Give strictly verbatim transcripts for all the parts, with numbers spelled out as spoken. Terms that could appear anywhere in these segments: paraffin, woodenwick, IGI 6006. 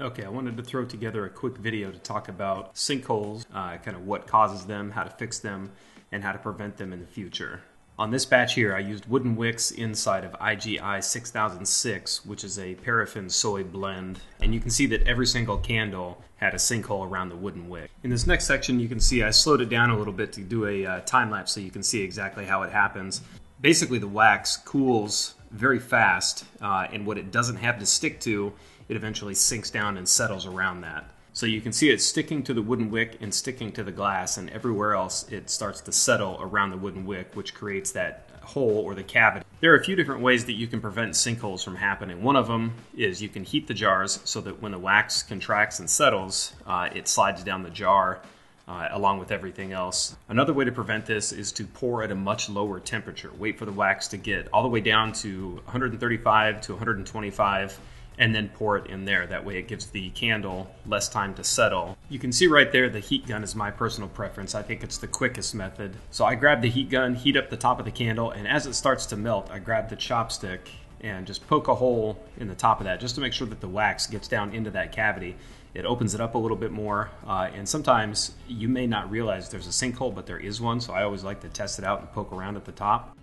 Okay, I wanted to throw together a quick video to talk about sinkholes, uh, kind of what causes them, how to fix them, and how to prevent them in the future. On this batch here, I used wooden wicks inside of I G I six thousand six, which is a paraffin soy blend. And you can see that every single candle had a sinkhole around the wooden wick. In this next section, you can see I slowed it down a little bit to do a uh, time lapse so you can see exactly how it happens. Basically, the wax cools very fast, uh, and what it doesn't have to stick to, it eventually sinks down and settles around that. So you can see it sticking to the wooden wick and sticking to the glass, and everywhere else it starts to settle around the wooden wick, which creates that hole or the cavity. There are a few different ways that you can prevent sinkholes from happening. One of them is you can heat the jars so that when the wax contracts and settles, uh, it slides down the jar Uh, along with everything else. Another way to prevent this is to pour at a much lower temperature. Wait for the wax to get all the way down to one thirty-five to one twenty-five and then pour it in there. That way it gives the candle less time to settle. You can see right there the heat gun is my personal preference. I think it's the quickest method. So I grab the heat gun, heat up the top of the candle, and as it starts to melt, I grab the chopstick and just poke a hole in the top of that just to make sure that the wax gets down into that cavity. It opens it up a little bit more, uh, and sometimes you may not realize there's a sinkhole, but there is one, so I always like to test it out and poke around at the top.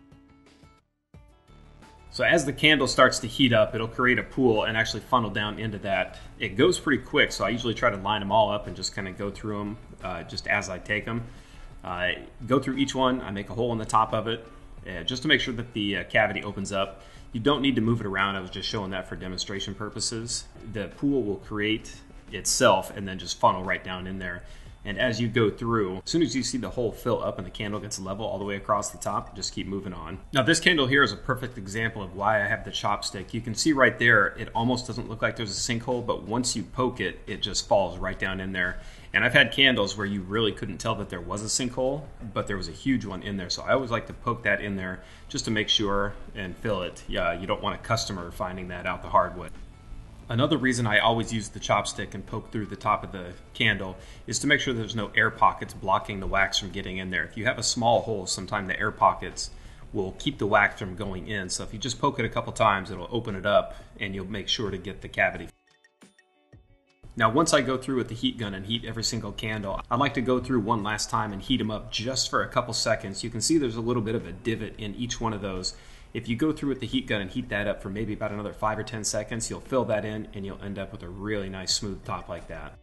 So as the candle starts to heat up, it'll create a pool and actually funnel down into that. It goes pretty quick, so I usually try to line them all up and just kind of go through them uh, just as I take them. Uh, go through each one, I make a hole in the top of it, uh, just to make sure that the uh, cavity opens up. You don't need to move it around, I was just showing that for demonstration purposes. The pool will create itself and then just funnel right down in there. And as you go through, as soon as you see the hole fill up and the candle gets level all the way across the top, just keep moving on. Now this candle here is a perfect example of why I have the chopstick. You can see right there, it almost doesn't look like there's a sinkhole, but once you poke it, it just falls right down in there. And I've had candles where you really couldn't tell that there was a sinkhole, but there was a huge one in there. So I always like to poke that in there just to make sure and fill it. Yeah, you don't want a customer finding that out the hard way. Another reason I always use the chopstick and poke through the top of the candle is to make sure there's no air pockets blocking the wax from getting in there. If you have a small hole, sometimes the air pockets will keep the wax from going in. So if you just poke it a couple times, it'll open it up and you'll make sure to get the cavity. Now once I go through with the heat gun and heat every single candle, I like to go through one last time and heat them up just for a couple seconds. You can see there's a little bit of a divot in each one of those. If you go through with the heat gun and heat that up for maybe about another five or ten seconds, you'll fill that in and you'll end up with a really nice smooth top like that.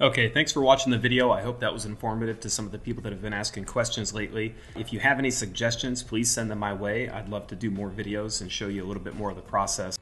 Okay, thanks for watching the video. I hope that was informative to some of the people that have been asking questions lately. If you have any suggestions, please send them my way. I'd love to do more videos and show you a little bit more of the process.